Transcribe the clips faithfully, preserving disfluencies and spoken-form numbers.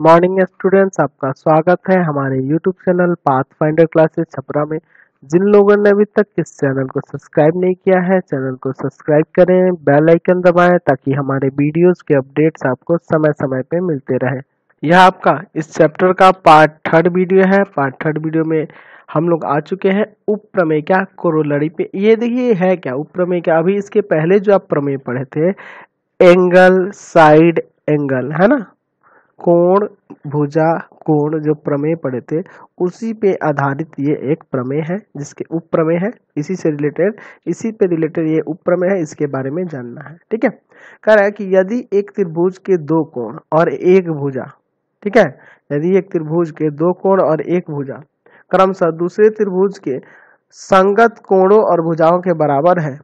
Morning students, आपका स्वागत है हमारे YouTube channel Pathfinder classes Chhapra में। जिन लोगों ने अभी तक इस चैनल को सब्सक्राइब नहीं किया है, चैनल को सब्सक्राइब करें, बेल आइकन दबाएं ताकि हमारे वीडियोस के अपडेट्स आपको समय समय पे मिलते रहे। यह आपका इस चैप्टर का पार्ट थर्ड वीडियो है। पार्ट थर्ड वीडियो में हम लोग आ चुके हैं उपप्रमेय क्या कोरोलरी पे। ये देखिए है क्या उपप्रमेय क्या। अभी इसके पहले जो आप प्रमेय पढ़े थे, एंगल, साइड एंगल, है ना, कोण, भुजा, कोण, जो प्रमेय पढ़े थे उसी पे आधारित ये एक प्रमेय है जिसके उपप्रमेय है। इसी से रिलेटेड इसी पे रिलेटेड ये उपप्रमेय है, इसके बारे में जानना है। ठीक है, कह रहा है कि यदि एक त्रिभुज के दो कोण और एक भुजा, ठीक है, यदि एक त्रिभुज के दो कोण और एक भुजा क्रमशः दूसरे त्रिभुज के संगत कोणों और भुजाओं के बराबर है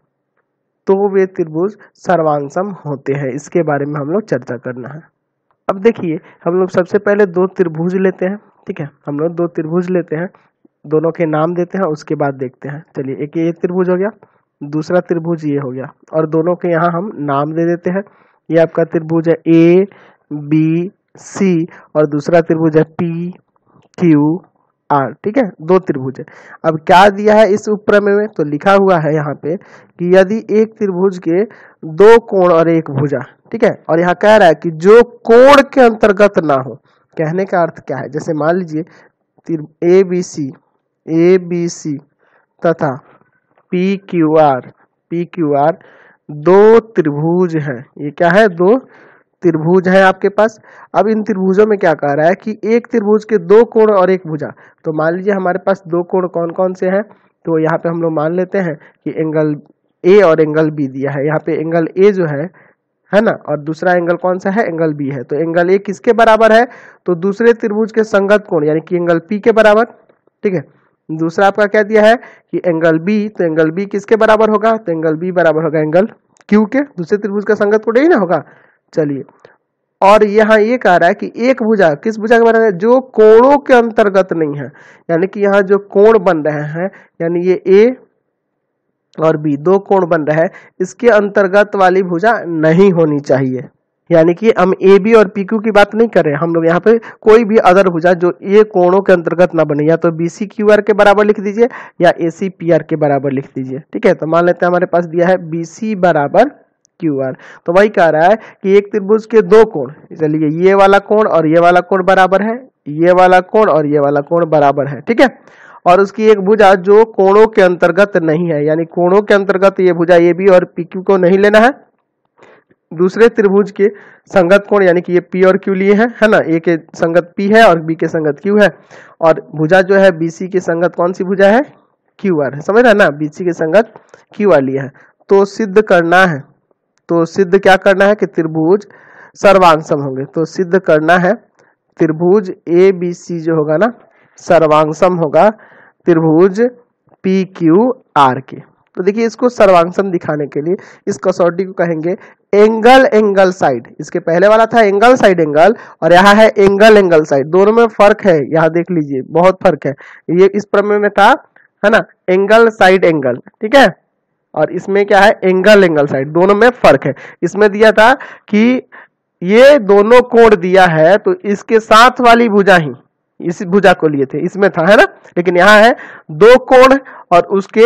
तो वे त्रिभुज सर्वांशम होते हैं। इसके बारे में हम लोग चर्चा करना है। अब देखिए, हम लोग सबसे पहले दो त्रिभुज लेते हैं। ठीक है, हम लोग दो त्रिभुज लेते हैं, दोनों के नाम देते हैं, उसके बाद देखते हैं। चलिए, एक ये त्रिभुज हो गया, दूसरा त्रिभुज ये हो गया, और दोनों के यहाँ हम नाम दे देते हैं। ये आपका त्रिभुज है ए बी सी और दूसरा त्रिभुज है पी क्यू आर। ठीक है, दो त्रिभुज है। अब क्या दिया है इस उपप्रमेय में, तो लिखा हुआ है यहाँ पे कि यदि एक त्रिभुज के दो कोण और एक भुजा, ठीक है, और यहाँ कह रहा है कि जो कोण के अंतर्गत ना हो। कहने का अर्थ क्या है, जैसे मान लीजिए ए B C A B C तथा P Q R P Q R दो त्रिभुज हैं। ये क्या है, दो त्रिभुज है आपके पास। अब इन त्रिभुजों में क्या कह रहा है कि एक त्रिभुज के दो कोण और एक भुजा। तो मान लीजिए हमारे पास दो कोण कौन कौन से हैं, तो यहाँ पे हम लोग मान लेते हैं कि एंगल ए और एंगल बी दिया है। यहाँ पे एंगल ए जो है है ना, और दूसरा एंगल कौन सा है, एंगल बी है। तो एंगल ए किसके बराबर है, तो दूसरे त्रिभुज के संगत कोण यानी कि एंगल पी के बराबर। ठीक है, दूसरा आपका क्या दिया है कि एंगल बी, तो एंगल बी किसके बराबर होगा, तो एंगल बी बराबर होगा एंगल क्यू के। दूसरे त्रिभुज का संगत कोण यही ना होगा। चलिए, और यहाँ ये कह रहा है कि एक भुजा, किस भुजा के बारे में, जो कोणों के अंतर्गत नहीं है। यानी कि यहाँ जो कोण बन रहे हैं, यानी ये ए और बी दो कोण बन रहे हैं, इसके अंतर्गत वाली भुजा नहीं होनी चाहिए। यानी कि हम ए बी और पी क्यू की बात नहीं कर रहे हैं। हम लोग यहाँ पे कोई भी अदर भुजा जो ये कोणों के अंतर्गत ना बने, या तो बी सी क्यू आर के बराबर लिख दीजिए या ए सी पी आर के बराबर लिख दीजिए। ठीक है, तो मान लेते हैं हमारे पास दिया है बी सी बराबर क्यू आर। तो वही कह रहा है कि एक त्रिभुज के दो कोण, चलिए ये वाला कोण और ये वाला कोण बराबर है, ये वाला कोण और ये वाला कोण बराबर है। ठीक है, और उसकी एक भुजा जो कोणों के अंतर्गत नहीं है, यानी कोणों के अंतर्गत ये भुजा ए बी और पी क्यू को नहीं लेना है। दूसरे त्रिभुज के संगत कोण यानी कि ये पी और क्यू लिए हैं, है ना, ए के संगत पी है और बी के संगत क्यू है, और भुजा जो है बी सी के संगत कौन सी भुजा है, क्यू आर है, समझ रहे हैं ना, बी सी के संगत क्यू आर लिया है। तो सिद्ध करना है तो सिद्ध क्या करना है कि त्रिभुज सर्वांशम होंगे। तो सिद्ध करना है त्रिभुज ए बी सी जो होगा ना, सर्वांशम होगा त्रिभुज पी क्यू आर के। तो देखिए, इसको सर्वांशम दिखाने के लिए इस कसौटी को कहेंगे एंगल एंगल साइड। इसके पहले वाला था एंगल साइड एंगल, और यहाँ है एंगल एंगल साइड। दोनों में फर्क है, यहाँ देख लीजिए, बहुत फर्क है। ये इस प्रमेय में था, है ना, एंगल साइड एंगल, ठीक है, और इसमें क्या है, एंगल एंगल साइड। दोनों में फर्क है। इसमें दिया था कि ये दोनों कोण दिया है तो इसके साथ वाली भुजा ही, इस भुजा को लिए थे, इसमें था, है ना। लेकिन यहाँ है दो कोण और उसके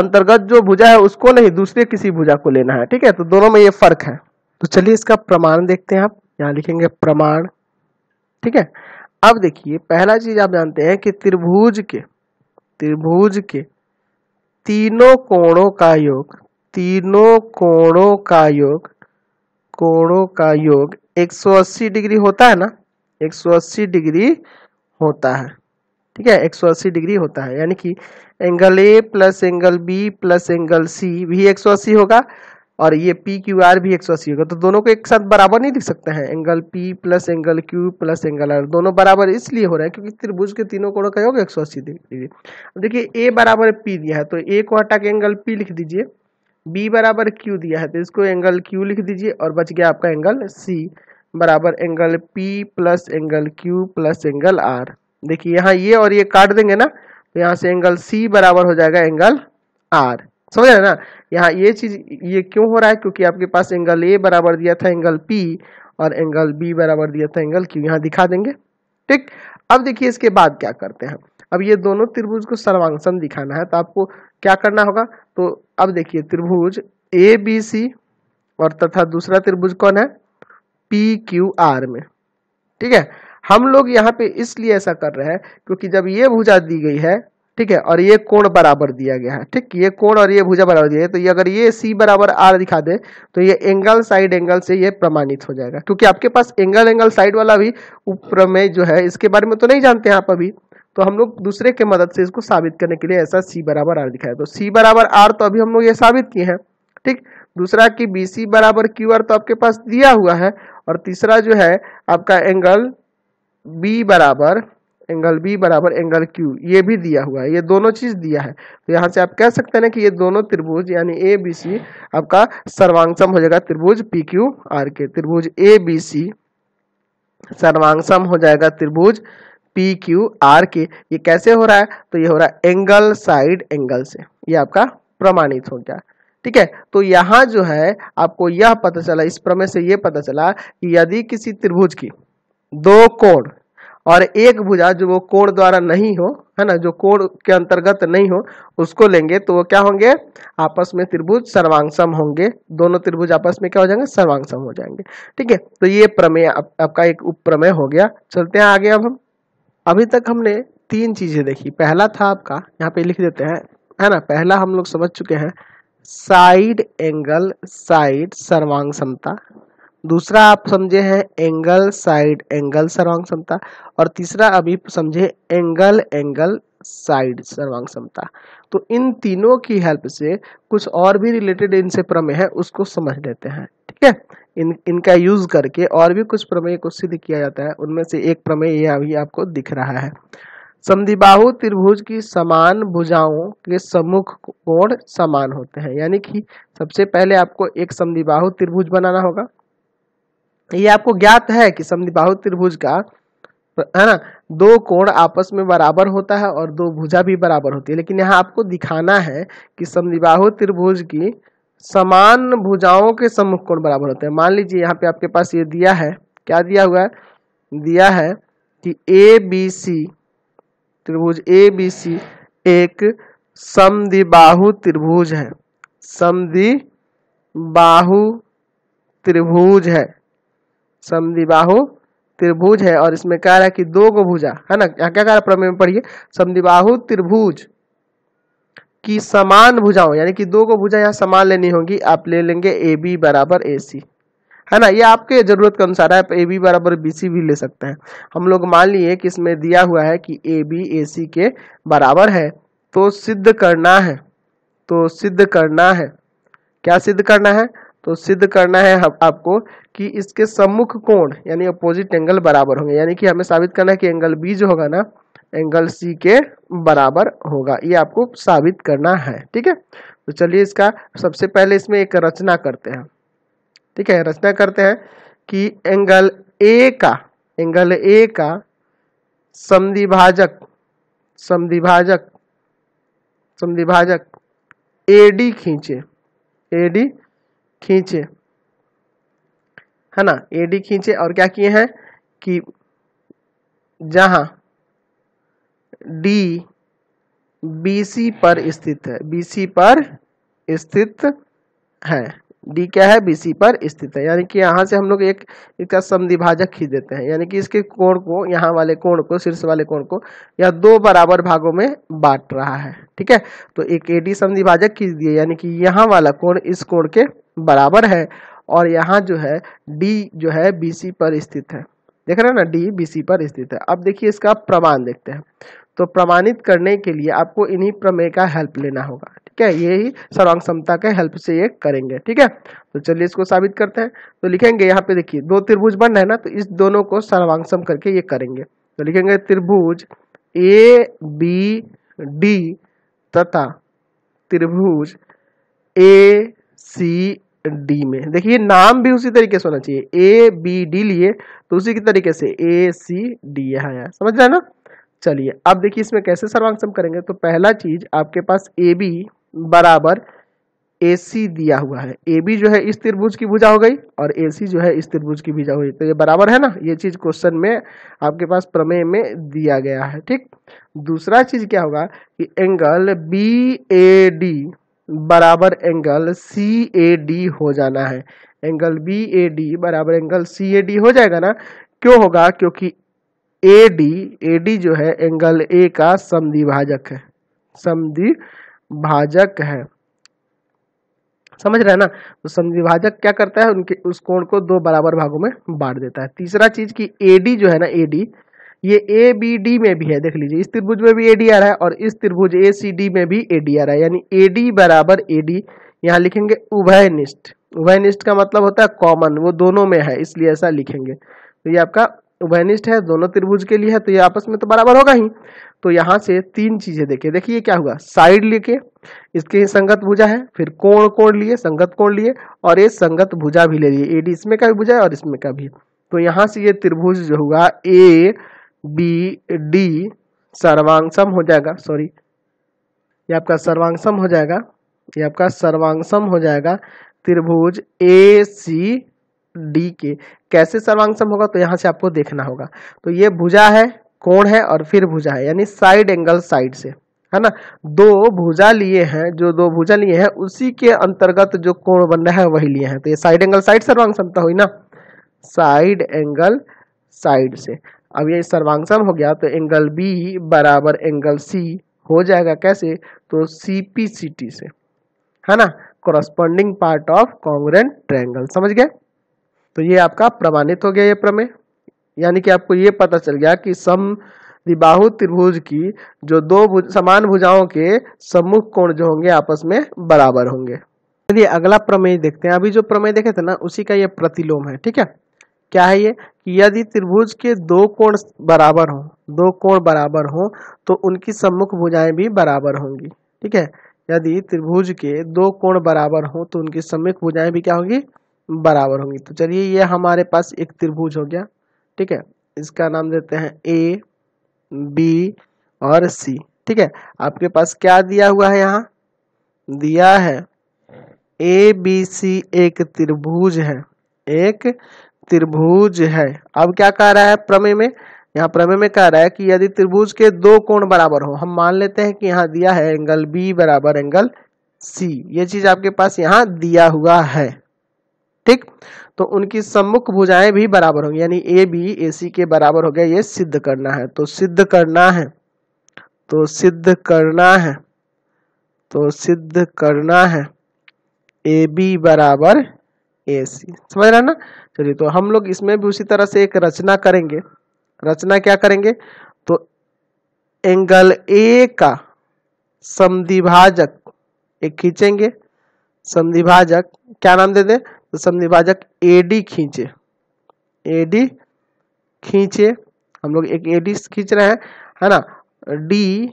अंतर्गत जो भुजा है उसको नहीं, दूसरे किसी भुजा को लेना है। ठीक है, तो दोनों में ये फर्क है। तो चलिए इसका प्रमाण देखते हैं। आप यहाँ लिखेंगे प्रमाण। ठीक है, अब देखिए, पहला चीज आप जानते हैं कि त्रिभुज के त्रिभुज के तीनों कोणों का योग तीनों कोणों का योग कोणों का योग एक सौ अस्सी डिग्री होता है ना, एक सौ अस्सी डिग्री होता है। ठीक है, एक सौ अस्सी डिग्री होता है। यानी कि angle A plus angle B plus angle C भी एक सौ अस्सी होगा, और ये पी क्यू आर भी एक सौ अस्सी होगा। तो दोनों को एक साथ बराबर नहीं लिख सकते हैं। Angle P plus angle Q plus angle R दोनों बराबर इसलिए हो रहे हैं क्योंकि त्रिभुज के तीनों कोणों का योग एक सौ अस्सी डिग्री। अब देखिए, ए बराबर पी दिया है तो ए को हटा के एंगल पी लिख दीजिए। बी बराबर क्यू दिया है तो इसको एंगल क्यू लिख दीजिए, और बच गया आपका एंगल सी बराबर angle P plus angle Q plus angle R. देखिए, यहाँ ये और ये काट देंगे ना, तो यहाँ से एंगल सी बराबर हो जाएगा एंगल आर, समझ रहे हैं ना। यहाँ ये चीज ये क्यों हो रहा है, क्योंकि आपके पास एंगल ए बराबर दिया था एंगल पी, और एंगल बी बराबर दिया था एंगल क्यू, यहाँ दिखा देंगे। ठीक, अब देखिए इसके बाद क्या करते हैं। अब ये दोनों त्रिभुज को सर्वांगसम दिखाना है, तो आपको क्या करना होगा, तो अब देखिए त्रिभुज ए बी सी और तथा दूसरा त्रिभुज कौन है, पी क्यू आर में। ठीक है, हम लोग यहाँ पे इसलिए ऐसा कर रहे हैं क्योंकि जब ये भुजा दी गई है, ठीक है, और ये कोण बराबर दिया गया है, ठीक, ये कोण और ये भुजा बराबर दिया है, तो ये अगर ये सी बराबर आर दिखा दे तो ये एंगल साइड एंगल से ये प्रमाणित हो जाएगा, क्योंकि आपके पास एंगल एंगल साइड वाला भी उपप्रमेय जो है इसके बारे में तो नहीं जानते हैं आप अभी, तो हम लोग दूसरे के मदद से इसको साबित करने के लिए ऐसा सी बराबर आर दिखाया। तो सी बराबर आर तो अभी हम लोग ये साबित किए हैं, ठीक, दूसरा कि बी सी बराबर क्यू आर तो आपके पास दिया हुआ है, और तीसरा जो है आपका एंगल बी बराबर एंगल बी बराबर एंगल क्यू, ये भी दिया हुआ है, ये दोनों चीज़ दिया है। तो यहाँ से आप कह सकते हैं ना कि ये दोनों त्रिभुज यानी ए बी सी आपका सर्वांगसम हो जाएगा त्रिभुज पी क्यू आर के। त्रिभुज ए बी सी सर्वांगसम हो जाएगा त्रिभुज पी क्यू आर के। ये कैसे हो रहा है, तो ये हो रहा है एंगल साइड एंगल से, ये आपका प्रमाणित हो गया। ठीक है, तो यहाँ जो है आपको यह पता चला, इस प्रमेय से ये पता चला कि यदि किसी त्रिभुज की दो कोण और एक भुजा जो वो कोण द्वारा नहीं हो, है ना, जो कोण के अंतर्गत नहीं हो, उसको लेंगे तो वो क्या होंगे, आपस में त्रिभुज सर्वांगसम होंगे। दोनों त्रिभुज आपस में क्या हो जाएंगे, सर्वांगसम हो जाएंगे। ठीक है, तो ये प्रमेय आप, आपका एक उपप्रमेय हो गया। चलते हैं आगे। अब हम अभी तक हमने तीन चीजें देखी। पहला था आपका, यहाँ पे लिख देते हैं, है ना, पहला हम लोग समझ चुके हैं साइड एंगल साइड सर्वांगसमता। दूसरा आप समझे हैं एंगल साइड एंगल सर्वांगसमता, और तीसरा अभी समझे एंगल एंगल साइड सर्वांगसमता। तो इन तीनों की हेल्प से कुछ और भी रिलेटेड इनसे प्रमेय है, उसको समझ लेते हैं। ठीक है, इन इनका यूज करके और भी कुछ प्रमेय को सिद्ध किया जाता है, उनमें से एक प्रमेय ये अभी आपको दिख रहा है। समद्विबाहु त्रिभुज की समान भुजाओं के सम्मुख कोण समान होते हैं, यानी कि सबसे पहले आपको एक समद्विबाहु त्रिभुज बनाना होगा। ये आपको ज्ञात है कि समद्विबाहु त्रिभुज का, है ना, दो कोण आपस में बराबर होता है और दो भुजा भी बराबर होती है, लेकिन यहाँ आपको दिखाना है कि समद्विबाहु त्रिभुज की समान भुजाओं के सम्मुख कोण बराबर होते हैं। मान लीजिए यहाँ पे आपके पास ये दिया है, क्या दिया हुआ है, दिया है कि ए बी सी त्रिभुज ए बी सी एक समद्विबाहु त्रिभुज है, समद्विबाहु त्रिभुज है, समद्विबाहु त्रिभुज है, और इसमें कह रहा है कि दो गो भुजा, है ना, क्या कह रहा है प्रमेय में, पढ़िए, समद्विबाहु त्रिभुज की समान भुजाओं, यानी कि दो गो भुजा यहाँ समान लेनी होगी। आप ले लेंगे ए बी बराबर ए सी, है ना, ये आपके जरूरत के अनुसार है, आप ए बी बराबर बी सी भी ले सकते हैं। हम लोग मान लिए कि इसमें दिया हुआ है कि ए बी ए सी के बराबर है, तो सिद्ध करना है, तो सिद्ध करना है, क्या सिद्ध करना है, तो सिद्ध करना है आपको कि इसके सम्मुख कोण यानी अपोजिट एंगल बराबर होंगे, यानी कि हमें साबित करना है कि एंगल बी जो होगा ना एंगल सी के बराबर होगा, ये आपको साबित करना है। ठीक है, तो चलिए इसका सबसे पहले इसमें एक रचना करते हैं। ठीक है, रचना करते हैं कि एंगल ए का, एंगल ए का समद्विभाजक, समद्विभाजक, समद्विभाजक ए डी खींचे, ए डी खींचे, है ना, ए डी खींचे, और क्या किए हैं कि जहां डी बीसी पर स्थित है, बीसी पर स्थित है, डी क्या है, बीसी पर स्थित है, यानी कि यहाँ से हम लोग एक इसका समद्विभाजक खींच देते हैं, यानी कि इसके कोण को, यहाँ वाले कोण को, शीर्ष वाले कोण को यह दो बराबर भागों में बांट रहा है। ठीक है, तो एक ए डी समद्विभाजक खींच दिए, यानी कि यहाँ वाला कोण इस कोण के बराबर है, और यहाँ जो है डी जो है बीसी पर स्थित है, देख रहे हैं ना, डी बीसी पर स्थित है। अब देखिए इसका प्रमाण देखते हैं। तो प्रमाणित करने के लिए आपको इन्हीं प्रमेय का हेल्प लेना होगा। ठीक है, यही सर्वांगसमता के हेल्प से ये करेंगे। ठीक है, तो चलिए इसको साबित करते हैं। तो लिखेंगे यहाँ पे, देखिए दो त्रिभुज बन रहे हैं ना, तो इस दोनों को सर्वांगसम करके ये करेंगे। तो लिखेंगे त्रिभुज ए बी डी तथा त्रिभुज ए सी डी में, देखिए नाम भी उसी तरीके से होना चाहिए, ए बी डी लिए तो उसी के तरीके से ए सी डी, यहाँ समझ रहे ना। चलिए अब देखिए इसमें कैसे सर्वांगसम करेंगे। तो पहला चीज आपके पास ए बी बराबर एसी दिया हुआ है, ए बी जो है इस त्रिभुज की भुजा हो गई और एसी जो है इस त्रिभुज की भुजा हो गई, तो ये बराबर है ना। ये चीज क्वेश्चन में आपके पास प्रमेय में दिया गया है। ठीक, दूसरा चीज क्या होगा कि एंगल बी ए डी बराबर एंगल सी ए डी हो जाना है। एंगल बी ए डी बराबर एंगल सी ए डी हो जाएगा ना, क्यों होगा? क्योंकि ए डी ए डी जो है एंगल ए का समद्विभाजक है, समद्विभाजक है, समझ रहे हैं ना। तो समद्विभाजक क्या करता है, उनके उस कोण को दो बराबर भागों में बांट देता है। तीसरा चीज कि ए डी जो है ना, ए डी ये ए बी डी में भी है, देख लीजिए इस त्रिभुज में भी ए डी आ रहा है और इस त्रिभुज ए सी डी में भी ए डी आ रहा है, यानी ए डी बराबर ए डी यहाँ लिखेंगे उभयनिष्ठ। उभयनिष्ठ का मतलब होता है कॉमन, वो दोनों में है इसलिए ऐसा लिखेंगे। तो ये आपका उभयनिष्ठ है, दोनों त्रिभुज के लिए है, तो ये आपस में तो बराबर होगा ही। तो यहाँ से तीन चीजें देखिए, देखिए क्या हुआ, साइड लेके इसके संगत भुजा है, फिर कोण कोण लिए, संगत कोण लिए और ये संगत भुजा भी ले लिए, एडी इसमें का भी भुजा है और इसमें का भी। तो यहाँ से ये त्रिभुज जो हुआ ए बी डी सर्वांगसम हो जाएगा, सॉरी ये आपका सर्वांगसम हो जाएगा, ये आपका सर्वांगसम हो जाएगा त्रिभुज ए सी डी के। कैसे सर्वांगसम होगा, तो यहाँ से आपको देखना होगा। तो ये भुजा है, कोण है और फिर भुजा है, यानी साइड एंगल साइड से, है ना। दो भुजा लिए हैं, जो दो भुजा लिए हैं उसी के अंतर्गत जो कोण बन रहा है वही लिए हैं, तो ये साइड एंगल साइड सर्वांगसमता हुई ना, साइड एंगल साइड से। अब ये सर्वांगसम हो गया तो एंगल बी बराबर एंगल सी हो जाएगा, कैसे, तो सी पी सी टी से, है ना, corresponding part of congruent triangle. समझ गए, तो ये आपका प्रमाणित हो गया ये प्रमेय। यानी कि आपको ये पता चल गया कि समद्विबाहु त्रिभुज की जो दो भुज, समान भुजाओं के सम्मुख कोण जो होंगे आपस में बराबर होंगे। चलिए अगला प्रमेय देखते हैं। अभी जो प्रमेय देखे थे ना उसी का ये प्रतिलोम है। ठीक है, क्या है ये कि यदि त्रिभुज के दो कोण बराबर हों, दो कोण बराबर हों तो उनकी सम्मुख भुजाएं भी बराबर होंगी। ठीक है, यदि त्रिभुज के दो कोण बराबर हों तो उनकी सम्मुख भुजाएं भी क्या होंगी, बराबर होंगी। तो चलिए ये हमारे पास एक त्रिभुज हो गया। ठीक है, इसका नाम देते हैं ए बी और सी। ठीक है, आपके पास क्या दिया हुआ है, यहाँ दिया है ए बी सी एक त्रिभुज है, एक त्रिभुज है। अब क्या कह रहा है प्रमेय में, यहाँ प्रमेय में कह रहा है कि यदि त्रिभुज के दो कोण बराबर हो, हम मान लेते हैं कि यहाँ दिया है एंगल बी बराबर एंगल सी, ये चीज आपके पास यहाँ दिया हुआ है। ठीक, तो उनकी सम्मुख भुजाएं भी बराबर होंगी, यानी ए बी ए सी के बराबर हो गया, ये सिद्ध करना है। तो सिद्ध करना है तो सिद्ध करना है तो सिद्ध करना है ए बी बराबर ए सी, समझ रहे ना। चलिए, तो हम लोग इसमें भी उसी तरह से एक रचना करेंगे। रचना क्या करेंगे, तो एंगल ए का समद्विभाजक एक खींचेंगे, समद्विभाजक क्या नाम दे दें, तो समद्विभाजक एडी खींचे, एडी खींचे, हम लोग एक एडी खींच रहे हैं, है ना, डी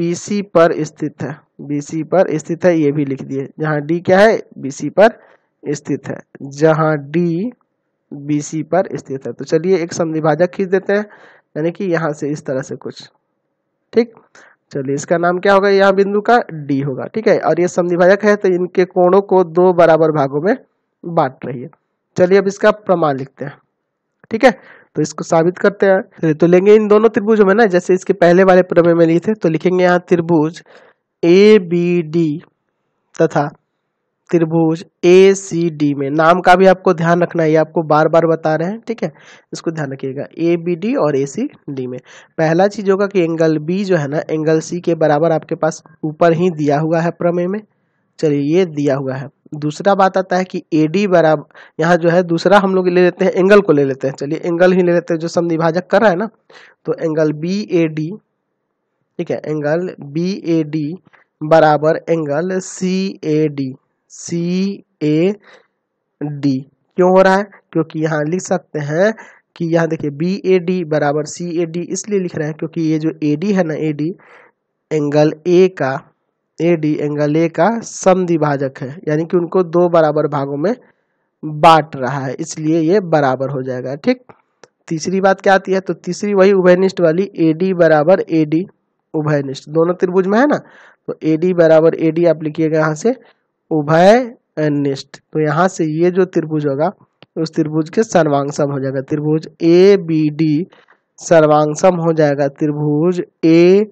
बीसी पर स्थित है, बीसी पर स्थित है, ये भी लिख दिए, जहाँ डी क्या है बीसी पर स्थित है, जहाँ डी बीसी पर स्थित है। तो चलिए एक समद्विभाजक खींच देते हैं, यानी कि यहाँ से इस तरह से कुछ। ठीक, चलिए इसका नाम क्या होगा, यहाँ बिंदु का डी होगा। ठीक है, और ये समद्विभाजक है तो इनके कोणों को दो बराबर भागों में बांट रही है। चलिए अब इसका प्रमाण लिखते हैं। ठीक है, तो इसको साबित करते हैं। तो लेंगे इन दोनों त्रिभुजों में ना, जैसे इसके पहले वाले प्रमेय में लिए थे, तो लिखेंगे यहाँ त्रिभुज ए बी डी तथा त्रिभुज ए सी डी में, नाम का भी आपको ध्यान रखना है, ये आपको बार बार बता रहे हैं। ठीक है, इसको ध्यान रखिएगा, ए बी डी और ए सी डी में। पहला चीज होगा कि एंगल बी जो है ना एंगल सी के बराबर आपके पास ऊपर ही दिया हुआ है प्रमेय में, चलिए ये दिया हुआ है। दूसरा बात आता है कि ए डी बराबर, यहाँ जो है दूसरा हम लोग ले लेते हैं, एंगल को ले लेते हैं, चलिए एंगल ही ले लेते हैं जो समद्विभाजक कर रहा है ना, तो एंगल बी ए डी, ठीक है, एंगल बी ए डी बराबर angle C A D, C A D क्यों हो रहा है, क्योंकि यहाँ लिख सकते हैं कि यहाँ देखिए बी ए डी बराबर सी ए डी, इसलिए लिख रहे हैं क्योंकि ये जो ए डी है ना, ए डी एंगल ए का, ए डी एंगल ए का समद्विभाजक है, यानी कि उनको दो बराबर भागों में बांट रहा है, इसलिए ये बराबर हो जाएगा। ठीक, तीसरी बात क्या आती है, तो तीसरी वही उभयनिष्ठ वाली, ए डी बराबर ए डी उभयनिष्ठ, दोनों त्रिभुज में है ना, तो ए डी बराबर ए डी आप लिखिएगा यहाँ से उभय निष्ठ। तो यहाँ से ये जो त्रिभुज होगा उस त्रिभुज के सर्वांगसम हो जाएगा। त्रिभुज ए बी डी सर्वांगसम हो जाएगा त्रिभुज ए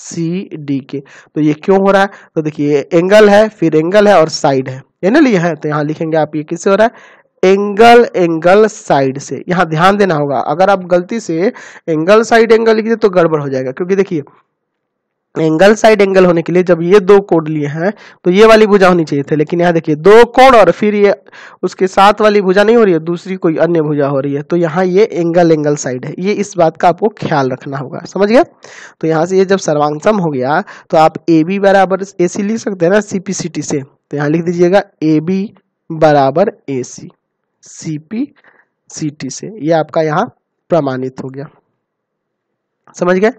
सी डी के। तो ये क्यों हो रहा है? तो देखिए एंगल है, फिर एंगल है और साइड है, ये ना लिया है। तो यहाँ लिखेंगे आप ये किससे हो रहा है, एंगल एंगल साइड से। यहाँ ध्यान देना होगा, अगर आप गलती से एंगल साइड एंगल लिख दे तो गड़बड़ हो जाएगा, क्योंकि देखिए एंगल साइड एंगल होने के लिए जब ये दो कोण लिए हैं तो ये वाली भुजा होनी चाहिए थी, लेकिन यहाँ देखिए दो कोण और फिर ये उसके साथ वाली भुजा नहीं हो रही है, दूसरी कोई अन्य भुजा हो रही है। तो यहाँ ये एंगल एंगल साइड है, ये इस बात का आपको ख्याल रखना होगा, समझ गया। तो यहाँ से ये जब सर्वांगसम हो गया तो आप ए बी बराबर ए सी लिख सकते हैं ना सी पी सी टी से। तो यहाँ लिख दीजिएगा ए बी बराबर ए सी सी पी सी टी से, ये आपका यहाँ प्रमाणित हो गया, समझ गए।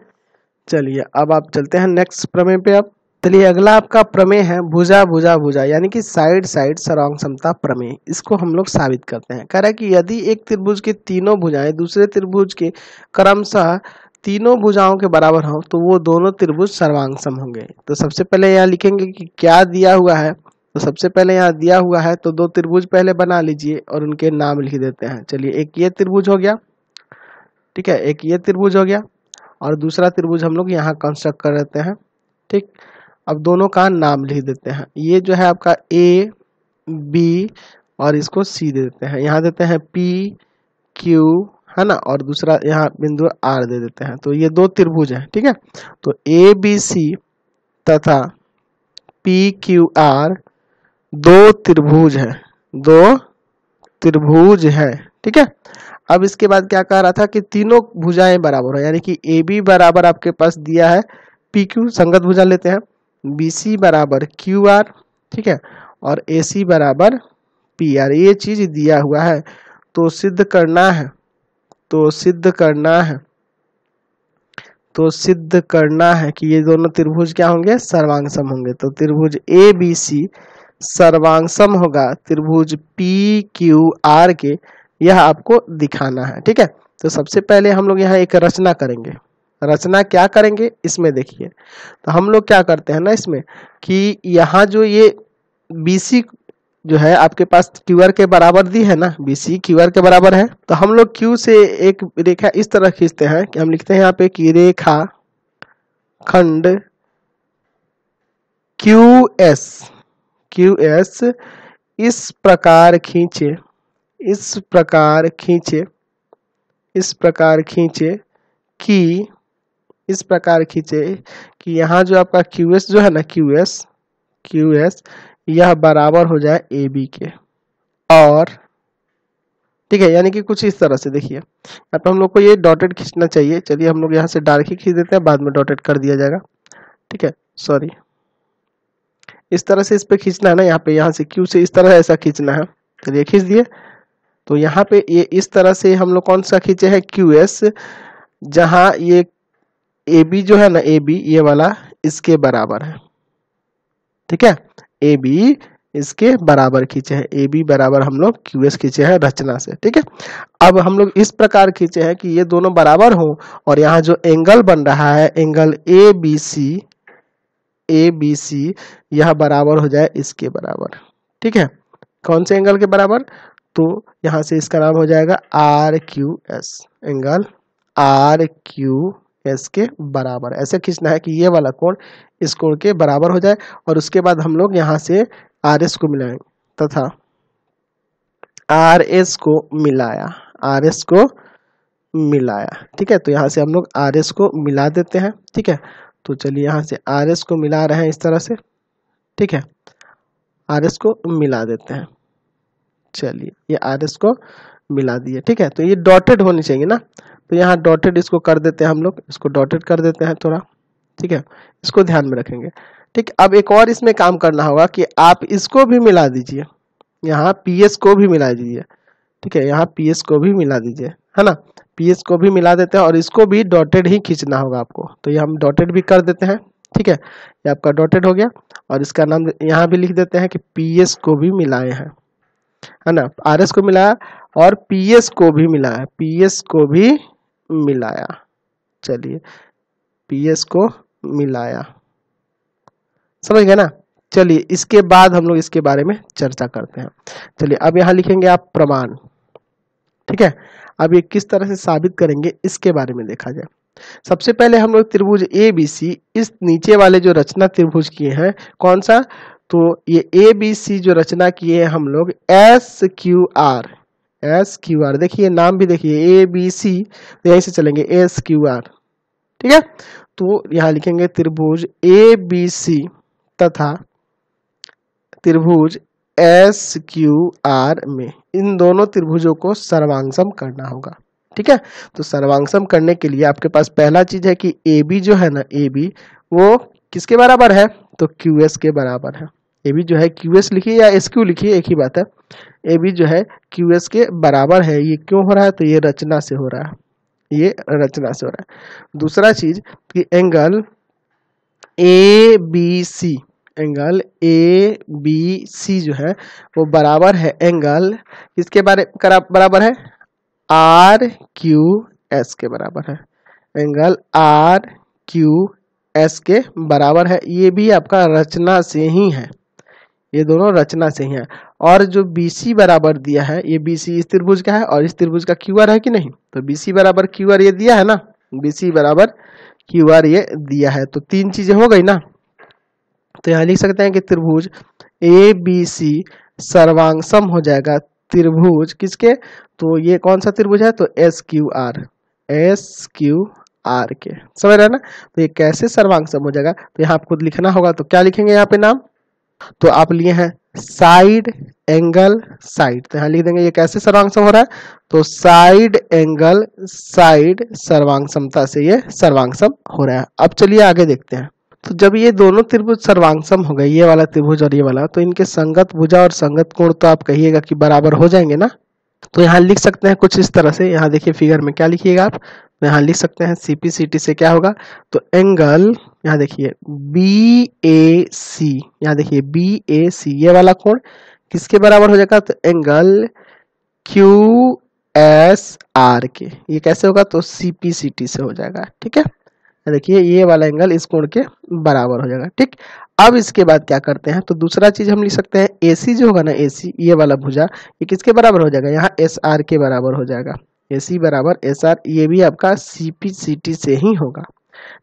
चलिए अब आप चलते हैं नेक्स्ट प्रमेय पे आप। चलिए अगला आपका प्रमेय है भुजा भुजा भुजा, यानी कि साइड साइड सर्वांगसमता प्रमेय। इसको हम लोग साबित करते हैं। कह रहा है कि यदि एक त्रिभुज की तीनों भुजाएं दूसरे त्रिभुज के क्रमशः तीनों भुजाओं के बराबर हों तो वो दोनों त्रिभुज सर्वांगसम होंगे। तो सबसे पहले यहाँ लिखेंगे कि क्या दिया हुआ है। तो सबसे पहले यहाँ दिया हुआ है तो दो त्रिभुज पहले बना लीजिए और उनके नाम लिख देते हैं। चलिए एक ये त्रिभुज हो गया, ठीक है, एक ये त्रिभुज हो गया और दूसरा त्रिभुज हम लोग यहाँ कंस्ट्रक्ट कर लेते हैं, ठीक। अब दोनों का नाम लिख देते हैं। ये जो है आपका ए बी और इसको सी दे देते हैं, यहाँ देते हैं पी क्यू, है ना, और दूसरा यहाँ बिंदु आर दे देते हैं। तो ये दो त्रिभुज हैं, ठीक है। तो ए बी सी तथा पी क्यू आर दो त्रिभुज है, दो त्रिभुज है, ठीक है। अब इसके बाद क्या कह रहा था कि तीनों भुजाएं बराबर हो, यानी कि ए बी बराबर आपके पास दिया है पी क्यू, संगत भुजा लेते हैं, बी सी बराबर क्यू आर, ठीक है, और ए सी बराबर पी आर। ये चीज दिया हुआ है तो सिद्ध करना है, तो सिद्ध करना है तो सिद्ध करना है कि ये दोनों त्रिभुज क्या होंगे, सर्वांगसम होंगे। तो त्रिभुज ए बी सी सर्वांगसम होगा त्रिभुज पी क्यू आर के, यह आपको दिखाना है, ठीक है। तो सबसे पहले हम लोग यहाँ एक रचना करेंगे। रचना क्या करेंगे इसमें देखिए, तो हम लोग क्या करते हैं ना इसमें कि यहाँ जो ये बीसी जो है आपके पास क्यू आर के बराबर दी है ना, बीसी क्यू आर के बराबर है, तो हम लोग क्यू से एक रेखा इस तरह खींचते हैं कि हम लिखते हैं यहाँ पे कि रेखा खंड क्यू एस, क्यू एस इस प्रकार खींचे, इस प्रकार खींचे, इस प्रकार खींचे कि इस प्रकार खींचे कि यहाँ जो आपका क्यू एस जो है ना, क्यू एस क्यू एस यह बराबर हो जाए ए बी के, और ठीक है, यानी कि कुछ इस तरह से। देखिए यहाँ पे हम लोग को ये डॉटेड खींचना चाहिए। चलिए हम लोग यहाँ से डार्क ही खींच देते हैं, बाद में डॉटेड कर दिया जाएगा, ठीक है, सॉरी। इस तरह से इस पे खींचना है ना, यहाँ पे यहाँ से क्यू से इस तरह ऐसा खींचना है। चलिए खींच दिए। तो यहाँ पे ये इस तरह से हम लोग कौन सा खींचे हैं, क्यू एस, जहाँ ये ए बी जो है ना, ए बी ये वाला इसके बराबर है, ठीक है, ए बी इसके बराबर खींचे हैं, ए बी बराबर हम लोग क्यू एस खींचे हैं रचना से, ठीक है। अब हम लोग इस प्रकार खींचे हैं कि ये दोनों बराबर हों और यहाँ जो एंगल बन रहा है, angle A B C, A B C यह बराबर हो जाए इसके बराबर, ठीक है, कौन से एंगल के बराबर, तो यहाँ से इसका नाम हो जाएगा R Q S, angle R Q S के बराबर। ऐसे खींचना है कि ये वाला कोण इस कोण के बराबर हो जाए और उसके बाद हम लोग यहाँ से आर एस को मिलाएंगे तथा आर एस को मिलाया, आर एस को मिलाया, ठीक है। तो यहाँ से हम लोग आर एस को मिला देते हैं, ठीक है। तो चलिए यहाँ से आर एस को मिला रहे हैं इस तरह से, ठीक है, आर एस को मिला देते हैं। चलिए ये आर एस को मिला दिए, ठीक है। तो ये डॉटेड होनी चाहिए ना, तो यहाँ डॉटेड इसको कर देते हैं हम लोग, इसको डॉटेड कर देते हैं थोड़ा, ठीक है, इसको ध्यान में रखेंगे, ठीक। अब एक और इसमें काम करना होगा कि आप इसको भी मिला दीजिए, यहाँ पी एस को भी मिला दीजिए, ठीक है, यहाँ पी एस को भी मिला दीजिए, है ना, पी एस को भी मिला देते हैं और इसको भी डॉटेड ही खींचना होगा आपको। तो ये हम डॉटेड भी कर देते हैं, ठीक है, ये आपका डॉटेड हो गया और इसका नाम यहाँ भी लिख देते हैं कि पी एस को भी मिलाए हैं, है ना, आर एस को मिलाया और पी एस को भी मिलाया, पी एस को भी मिलाया। चलिए पी एस को मिलाया, समझ गए ना। चलिए इसके बाद हम लोग इसके बारे में चर्चा करते हैं। चलिए अब यहाँ लिखेंगे आप प्रमाण, ठीक है। अब ये किस तरह से साबित करेंगे इसके बारे में देखा जाए। सबसे पहले हम लोग त्रिभुज ए बी सी, इस नीचे वाले जो रचना त्रिभुज किए हैं, कौन सा, तो ये ए बी सी जो रचना किए हैं हम लोग, S Q R, S Q R, देखिए नाम भी देखिए ए बी सी, तो यहीं से चलेंगे एस क्यू आर, ठीक है। तो यहाँ लिखेंगे त्रिभुज ए बी सी तथा त्रिभुज एस क्यू आर में इन दोनों त्रिभुजों को सर्वांगसम करना होगा, ठीक है। तो सर्वांगसम करने के लिए आपके पास पहला चीज है कि ए बी जो है ना, ए बी वो किसके बराबर है, तो क्यू एस के बराबर है। ए बी जो है क्यू एस लिखिए या एस क्यू लिखिए, एक ही बात है। ए बी जो है क्यू एस के बराबर है। ये क्यों हो रहा है, तो ये रचना से हो रहा है, ये रचना से हो रहा है। दूसरा चीज कि angle A B C, angle A B C जो है वो बराबर है एंगल किसके बारे बराबर है, आर क्यू एस के बराबर है, एंगल आर क्यू एस के बराबर है। ये भी आपका रचना से ही है, ये दोनों रचना से ही है। और जो बी सी बराबर दिया है, ये बी सी इस त्रिभुज का है और इस त्रिभुज का क्यू आर है कि नहीं, तो बी सी बराबर क्यू आर ये दिया है ना, बी सी बराबर क्यू आर ये दिया है। तो तीन चीजें हो गई ना, तो यहाँ लिख सकते हैं कि त्रिभुज ए बी सी सर्वांगसम हो जाएगा त्रिभुज किसके, तो ये कौन सा त्रिभुज है, तो S Q R, S Q R के, समझ रहे हैं ना। तो ये कैसे सर्वांगसम हो जाएगा, तो यहाँ आपको लिखना होगा, तो क्या लिखेंगे यहाँ पे नाम, तो आप लिए हैं साइड एंगल साइड, तो यहाँ लिख देंगे ये कैसे सर्वांगसम हो रहा है, तो साइड एंगल साइड सर्वांगसमता से ये सर्वांगसम हो रहा है। अब चलिए आगे देखते हैं। तो जब ये दोनों त्रिभुज सर्वांगसम हो गए, ये वाला त्रिभुज और ये वाला, तो इनके संगत भुजा और संगत कोण तो आप कहिएगा कि बराबर हो जाएंगे ना। तो यहाँ लिख सकते हैं कुछ इस तरह से, यहाँ देखिए फिगर में क्या लिखिएगा आप, यहाँ लिख सकते हैं सीपी सीटी से क्या होगा, तो एंगल यहाँ देखिए बी ए सी, यहाँ देखिए बी ए सी, ये वाला कोण किसके बराबर हो जाएगा, तो एंगल क्यू एस आर के, ये कैसे होगा, तो सीपी सीटी से हो जाएगा, ठीक है। देखिए ये वाला एंगल इस कोण के बराबर हो जाएगा, ठीक। अब इसके बाद क्या करते हैं, तो दूसरा चीज हम लिख सकते हैं एसी जो होगा ना, एसी ये वाला भुजा ये किसके बराबर हो जाएगा, यहाँ एस आर के बराबर हो जाएगा, एसी बराबर एस आर, ये भी आपका सीपी सीटी से ही होगा,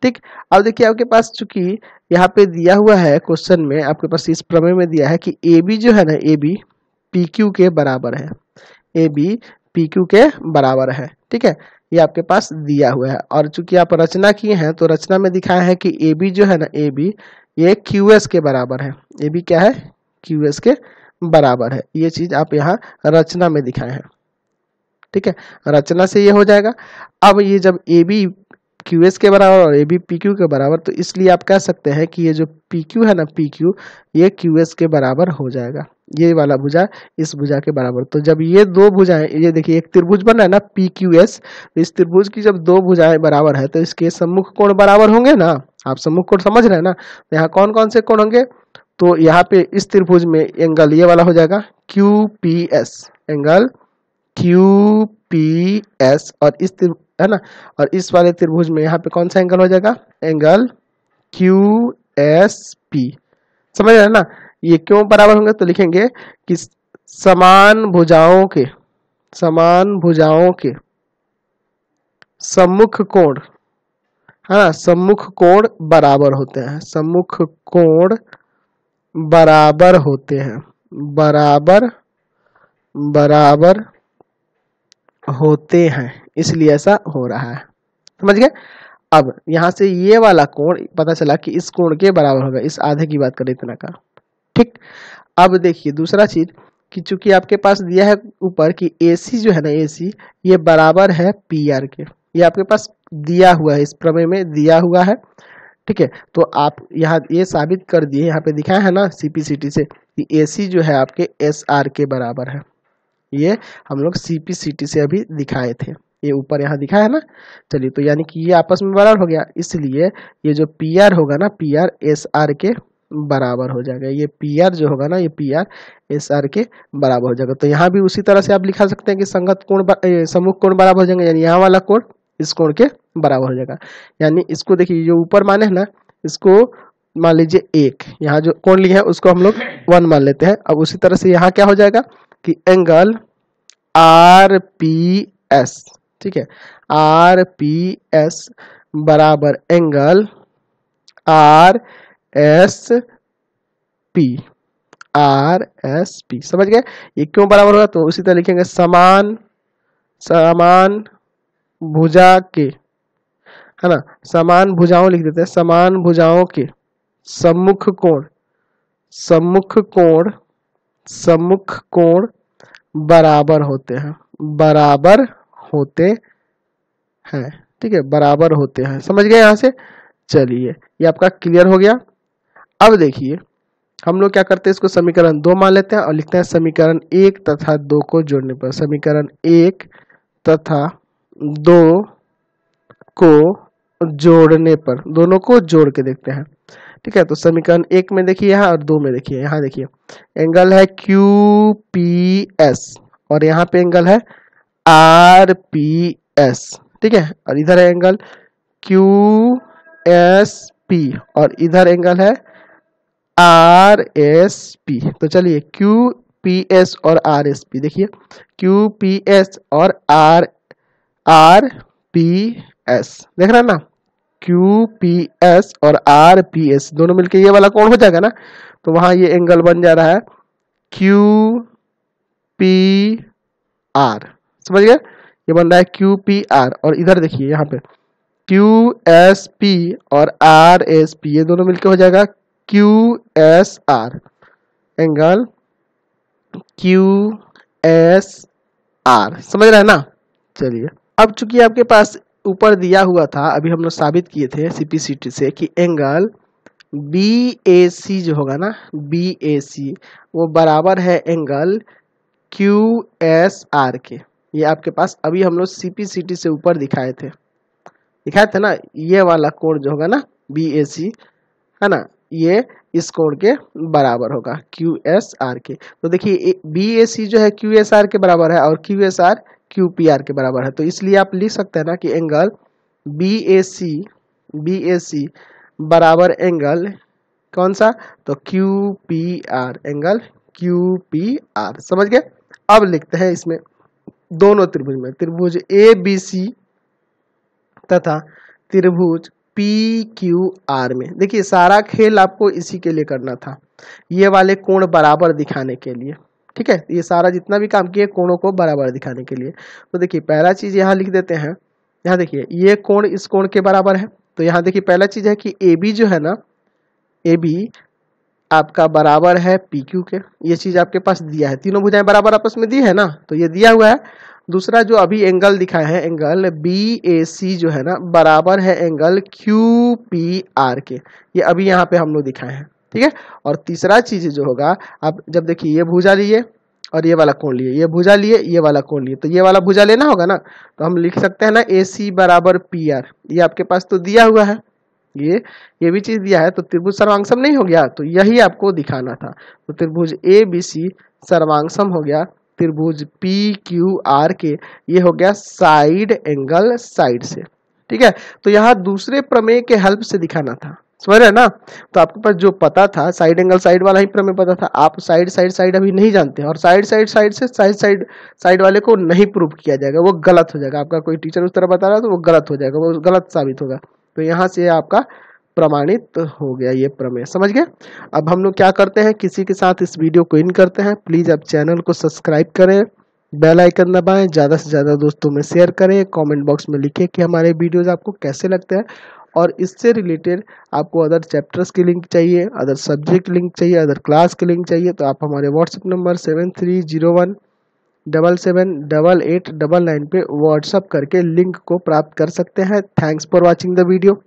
ठीक। अब देखिए आपके पास चूंकि यहाँ पे दिया हुआ है क्वेश्चन में, आपके पास इस प्रमेय में दिया है कि ए बी जो है ना, ए बी पी क्यू के बराबर है, ए बी पी क्यू के बराबर है, ठीक है। ये आपके पास दिया हुआ है और चूंकि आप रचना किए हैं तो रचना में दिखाया है कि ए बी जो है ना, ए बी ये क्यू एस के बराबर है, ए बी क्या है, क्यू एस के बराबर है। ये चीज आप यहाँ रचना में दिखाए हैं, ठीक है। रचना से ये हो जाएगा। अब ये जब ए बी क्यू एस के बराबर और ए बी पी क्यू के बराबर, तो इसलिए आप कह सकते हैं कि ये जो पी क्यू है ना, पी क्यू ये क्यू एस के बराबर हो जाएगा, ये वाला भुजा इस भुजा के बराबर। तो जब ये दो भुजाएं, ये देखिए एक त्रिभुज बना है ना पी क्यू एस, तो इस त्रिभुज की जब दो भुजाएं बराबर है तो इसके सम्मुख कोण बराबर होंगे ना, आप सम्मुख कोण समझ रहे हैं ना। तो यहाँ कौन कौन से कोण होंगे, तो यहाँ पे इस त्रिभुज में एंगल ये वाला हो जाएगा Q P S, angle Q P S, और इस है ना, और इस वाले त्रिभुज में यहाँ पे कौन सा एंगल हो जाएगा, एंगल क्यू एस पी, समझ रहे हैं ना। ये क्यों बराबर होंगे, तो लिखेंगे कि समान भुजाओं के, समान भुजाओं के सम्मुख कोण, है ना, सम्मुख कोण बराबर होते हैं, सम्मुख कोण बराबर होते हैं, बराबर बराबर होते हैं, इसलिए ऐसा हो रहा है, समझ गए। अब यहाँ से ये वाला कोण पता चला कि इस कोण के बराबर होगा, इस आधे की बात करें इतना का, ठीक। अब देखिए दूसरा चीज कि चूंकि आपके पास दिया है ऊपर कि एसी जो है ना, एसी ये बराबर है पीआर के, ये आपके पास दिया हुआ है, इस प्रमेय में दिया हुआ है, ठीक है। तो आप यहाँ ये साबित कर दिए, यहाँ पे दिखाया है ना सीपीसीटी से कि एसी जो है आपके एसआर के बराबर है, ये हम लोग सीपीसीटी से अभी दिखाए थे, ये ऊपर यहाँ दिखा है ना। चलिए तो यानी कि ये आपस में बराबर हो गया, इसलिए ये जो पी आर होगा ना, पी आर एस आर के बराबर हो जाएगा, ये पी आर जो होगा ना, ये पी आर एस आर के बराबर हो जाएगा। तो यहाँ भी उसी तरह से आप लिखा सकते हैं कि संगत कोण सम्मुख कोण बराबर हो जाएंगे, यानी यहाँ वाला कोण इस कोण के बराबर हो जाएगा। यानी इसको देखिए जो ऊपर माने है ना, इसको मान लीजिए एक, यहाँ जो कोण लिया है उसको हम लोग वन मान लेते हैं। अब उसी तरह से यहाँ क्या हो जाएगा कि एंगल आर पी एस, ठीक है, आर पी एस बराबर angle R S P, R S P, समझ गए। ये क्यों बराबर होगा, तो उसी तरह लिखेंगे समान समान भुजा के, है ना, समान भुजाओं लिख देते हैं, समान भुजाओं के सम्मुख कोण, सम्मुख कोण, सम्मुख कोण बराबर होते हैं, बराबर होते हैं, ठीक है, बराबर होते हैं, समझ गए यहाँ से। चलिए ये आपका क्लियर हो गया। अब देखिए हम लोग क्या करते हैं, इसको समीकरण दो मान लेते हैं और लिखते हैं समीकरण एक तथा दो को जोड़ने पर, समीकरण एक तथा दो को जोड़ने पर, दोनों को जोड़ के देखते हैं, ठीक है। तो समीकरण एक में देखिए यहाँ और दो में देखिए यहाँ, देखिए एंगल है क्यू पी एस और यहाँ पे एंगल है आर पी एस, ठीक है, और इधर है एंगल क्यू एस पी और इधर एंगल है आर एस पी। तो चलिए क्यू पी एस और आर एस पी, देखिए क्यू पी एस और आर आर पी एस, देख रहे हैं ना, क्यू पी एस और आर पी एस दोनों मिलके ये वाला कोण हो जाएगा ना, तो वहां ये एंगल बन जा रहा है क्यू पी आर, समझ गए, ये बन रहा है क्यू पी आर, और इधर देखिए यहाँ पे क्यू एस पी और आर एस पी, ये दोनों मिलके हो जाएगा Q S R, angle Q S R, समझ रहे हैं ना। चलिए अब चूंकि आपके पास ऊपर दिया हुआ था, अभी हम लोग साबित किए थे सीपीसीटी से कि एंगल बी ए सी जो होगा ना, बी ए सी वो बराबर है एंगल क्यू एस आर के, ये आपके पास अभी हम लोग सीपीसीटी से ऊपर दिखाए थे, दिखाए थे ना, ये वाला कोण जो होगा ना बी ए सी, है ना, ये इस कोण के बराबर होगा क्यू एस आर के। तो देखिए बी ए सी जो है क्यू एस आर के बराबर है और Q S R Q P R के बराबर है, तो इसलिए आप लिख सकते हैं ना कि angle B A C, B A C बराबर एंगल कौन सा, तो Q P R, angle Q P R, समझ गए। अब लिखते हैं इसमें दोनों त्रिभुज में, त्रिभुज ए बी सी तथा त्रिभुज पी क्यू आर में, देखिए सारा खेल आपको इसी के लिए करना था, ये वाले कोण बराबर दिखाने के लिए, ठीक है, ये सारा जितना भी काम किए कोणों को बराबर दिखाने के लिए। तो देखिए पहला चीज यहाँ लिख देते हैं, यहाँ देखिए ये कोण इस कोण के बराबर है, तो यहाँ देखिए पहला चीज है कि ए बी जो है ना, ए बी आपका बराबर है पी क्यू के, ये चीज आपके पास दिया है, तीनों भुजाएं बराबर आपस में दी है ना, तो ये दिया हुआ है। दूसरा जो अभी एंगल दिखाया है, एंगल बी ए सी जो है ना बराबर है एंगल क्यू पी आर के, ये अभी यहाँ पे हम लोग दिखाए हैं, ठीक है। और तीसरा चीज जो होगा, आप जब देखिए ये भुजा लिए और ये वाला कोण लिए, ये भुजा लिए ये वाला कोण लिए, तो ये वाला भुजा लेना होगा ना, तो हम लिख सकते हैं ना ए सी बराबर पी आर, ये आपके पास तो दिया हुआ है, ये ये भी चीज दिया है, तो त्रिभुज सर्वांगसम नहीं हो गया, तो यही आपको दिखाना था। तो त्रिभुज ए बी सी सर्वांगसम हो गया त्रिभुज पी क्यू आर के, ये हो गया साइड एंगल साइड से, ठीक है। तो यहाँ दूसरे प्रमेय के हेल्प से दिखाना था, समझ रहे हैं ना, तो आपके पास जो पता था साइड एंगल साइड वाला ही प्रमेय पता था, आप साइड साइड साइड अभी नहीं जानते और साइड साइड साइड से साइड साइड साइड वाले को नहीं प्रूव किया जाएगा, वो गलत हो जाएगा, आपका कोई टीचर उस तरह बता रहा है तो वो गलत हो जाएगा, वो गलत साबित होगा, तो यहाँ से आपका प्रमाणित हो गया ये प्रमेय, समझ गए। अब हम लोग क्या करते हैं, किसी के साथ इस वीडियो को इन करते हैं, प्लीज़ आप चैनल को सब्सक्राइब करें, बेल आइकन दबाएं, ज़्यादा से ज़्यादा दोस्तों में शेयर करें, कमेंट बॉक्स में लिखें कि हमारे वीडियोज़ आपको कैसे लगते हैं, और इससे रिलेटेड आपको अदर चैप्टर्स की लिंक चाहिए, अदर सब्जेक्ट लिंक चाहिए, अदर क्लास की लिंक चाहिए, तो आप हमारे WhatsApp number seven three zero one double seven double eight double nine पर व्हाट्सअप करके लिंक को प्राप्त कर सकते हैं। Thanks for watching the video.